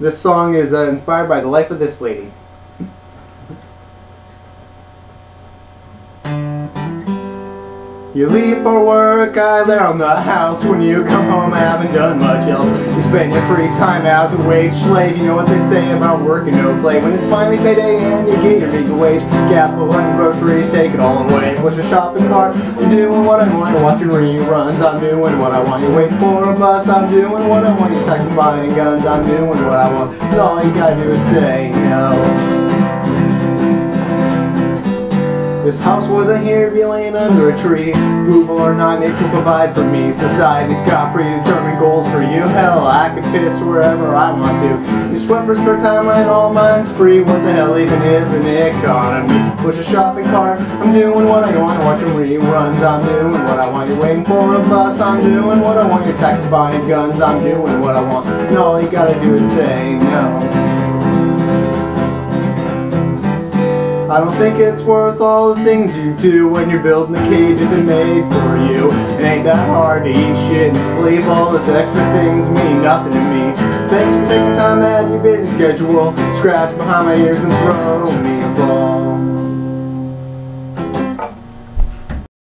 This song is inspired by the life of this lady. You leave for work, I lay on the house. When you come home, I haven't done much else. You spend your free time as a wage slave. You know what they say about work and no play. When it's finally payday and you get your meager wage, gas, blood, and groceries, take it all away. Push a shopping cart, I'm doing what I want, watching reruns. I'm doing what I want, you wait for a bus. I'm doing what I want, you tax and buying guns. I'm doing what I want, cause all you gotta do is say no. This house wasn't here to be laying under a tree. Google or not, nature will provide for me. Society's got predetermined goals for you. Hell, I could piss wherever I want to. You sweat for spare time and all mine's free. What the hell even is an economy? Push a shopping cart, I'm doing what I want, watching reruns. I'm doing what I want, you're waiting for a bus. I'm doing what I want, you're taxed buying guns. I'm doing what I want, and all you gotta do is say no. I don't think it's worth all the things you do when you're building a cage that they made for you. It ain't that hard to eat shit and sleep. All those extra things mean nothing to me. Thanks for taking time out of your busy schedule. Scratch behind my ears and throw me a ball.